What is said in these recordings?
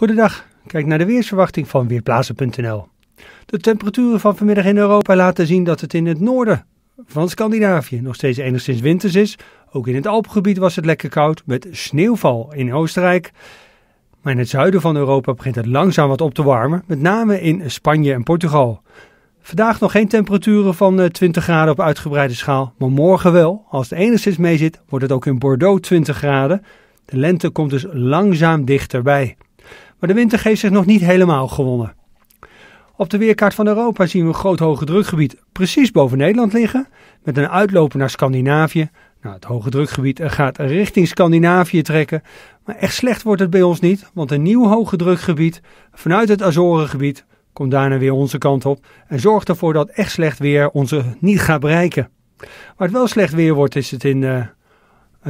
Goedendag, kijk naar de weersverwachting van Weerplaza.nl. De temperaturen van vanmiddag in Europa laten zien dat het in het noorden van Scandinavië nog steeds enigszins winters is. Ook in het Alpengebied was het lekker koud met sneeuwval in Oostenrijk. Maar in het zuiden van Europa begint het langzaam wat op te warmen, met name in Spanje en Portugal. Vandaag nog geen temperaturen van 20 graden op uitgebreide schaal, maar morgen wel. Als het enigszins mee zit, wordt het ook in Bordeaux 20 graden. De lente komt dus langzaam dichterbij. Maar de winter heeft zich nog niet helemaal gewonnen. Op de weerkaart van Europa zien we een groot hoge drukgebied precies boven Nederland liggen, met een uitloper naar Scandinavië. Nou, het hoge drukgebied gaat richting Scandinavië trekken, maar echt slecht wordt het bij ons niet, want een nieuw hoge drukgebied vanuit het Azorengebied komt daarna weer onze kant op en zorgt ervoor dat echt slecht weer ons niet gaat bereiken. Waar het wel slecht weer wordt is het in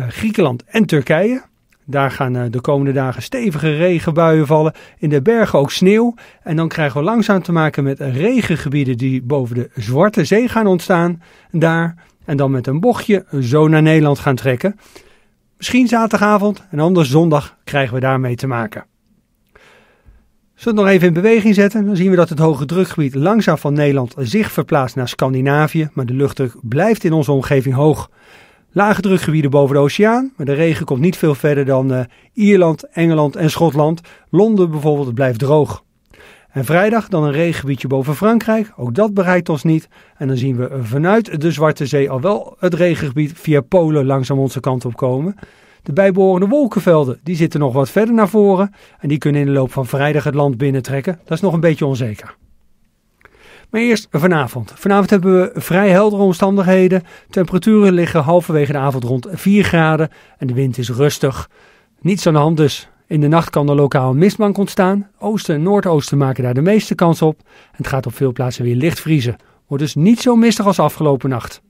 Griekenland en Turkije. Daar gaan de komende dagen stevige regenbuien vallen, in de bergen ook sneeuw. En dan krijgen we langzaam te maken met regengebieden die boven de Zwarte Zee gaan ontstaan daar. En dan met een bochtje zo naar Nederland gaan trekken. Misschien zaterdagavond en anders zondag krijgen we daarmee te maken. Zullen we het nog even in beweging zetten? Dan zien we dat het hoge drukgebied langzaam van Nederland zich verplaatst naar Scandinavië. Maar de luchtdruk blijft in onze omgeving hoog. Lage drukgebieden boven de oceaan, maar de regen komt niet veel verder dan Ierland, Engeland en Schotland. Londen bijvoorbeeld blijft droog. En vrijdag dan een regengebiedje boven Frankrijk, ook dat bereikt ons niet. En dan zien we vanuit de Zwarte Zee al wel het regengebied via Polen langzaam onze kant op komen. De bijbehorende wolkenvelden die zitten nog wat verder naar voren en die kunnen in de loop van vrijdag het land binnentrekken. Dat is nog een beetje onzeker. Maar eerst vanavond. Vanavond hebben we vrij heldere omstandigheden. Temperaturen liggen halverwege de avond rond 4 graden en de wind is rustig. Niets aan de hand dus. In de nacht kan er lokaal een mistbank ontstaan. Oosten en noordoosten maken daar de meeste kans op. En het gaat op veel plaatsen weer licht vriezen. Wordt dus niet zo mistig als afgelopen nacht.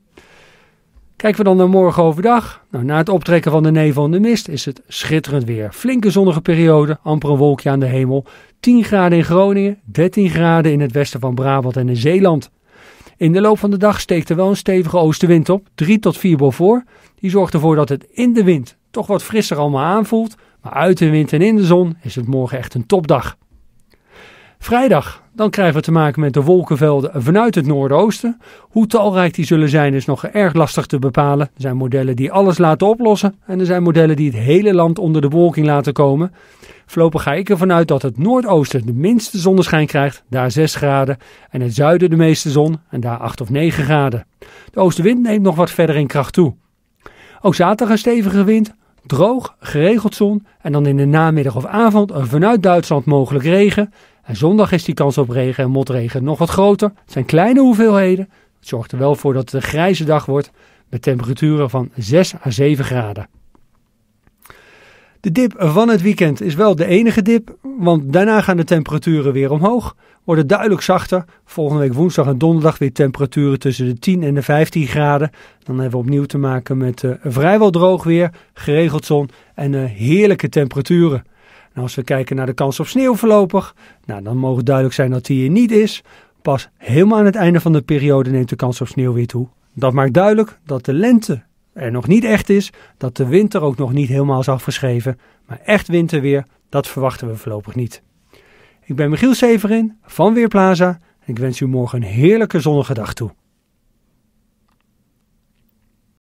Kijken we dan naar morgen overdag. Nou, na het optrekken van de nevel en de mist is het schitterend weer. Flinke zonnige periode, amper een wolkje aan de hemel. 10 graden in Groningen, 13 graden in het westen van Brabant en in Zeeland. In de loop van de dag steekt er wel een stevige oostenwind op, 3 tot 4 beaufort. Die zorgt ervoor dat het in de wind toch wat frisser allemaal aanvoelt. Maar uit de wind en in de zon is het morgen echt een topdag. Vrijdag, dan krijgen we te maken met de wolkenvelden vanuit het noordoosten. Hoe talrijk die zullen zijn is nog erg lastig te bepalen. Er zijn modellen die alles laten oplossen en er zijn modellen die het hele land onder de bewolking laten komen. Voorlopig ga ik ervan uit dat het noordoosten de minste zonneschijn krijgt, daar 6 graden. En het zuiden de meeste zon en daar 8 of 9 graden. De oostenwind neemt nog wat verder in kracht toe. Ook zaterdag een stevige wind. Droog, geregeld zon en dan in de namiddag of avond vanuit Duitsland mogelijk regen. En zondag is die kans op regen en motregen nog wat groter. Het zijn kleine hoeveelheden. Het zorgt er wel voor dat het een grijze dag wordt met temperaturen van 6 à 7 graden. De dip van het weekend is wel de enige dip, want daarna gaan de temperaturen weer omhoog. Worden duidelijk zachter. Volgende week woensdag en donderdag weer temperaturen tussen de 10 en de 15 graden. Dan hebben we opnieuw te maken met vrijwel droog weer, geregeld zon en heerlijke temperaturen. En als we kijken naar de kans op sneeuw voorlopig, nou, dan mogen duidelijk zijn dat die er niet is. Pas helemaal aan het einde van de periode neemt de kans op sneeuw weer toe. Dat maakt duidelijk dat de lente er nog niet echt is, dat de winter ook nog niet helemaal is afgeschreven. Maar echt winterweer, dat verwachten we voorlopig niet. Ik ben Michiel Severin van Weerplaza en ik wens u morgen een heerlijke zonnige dag toe.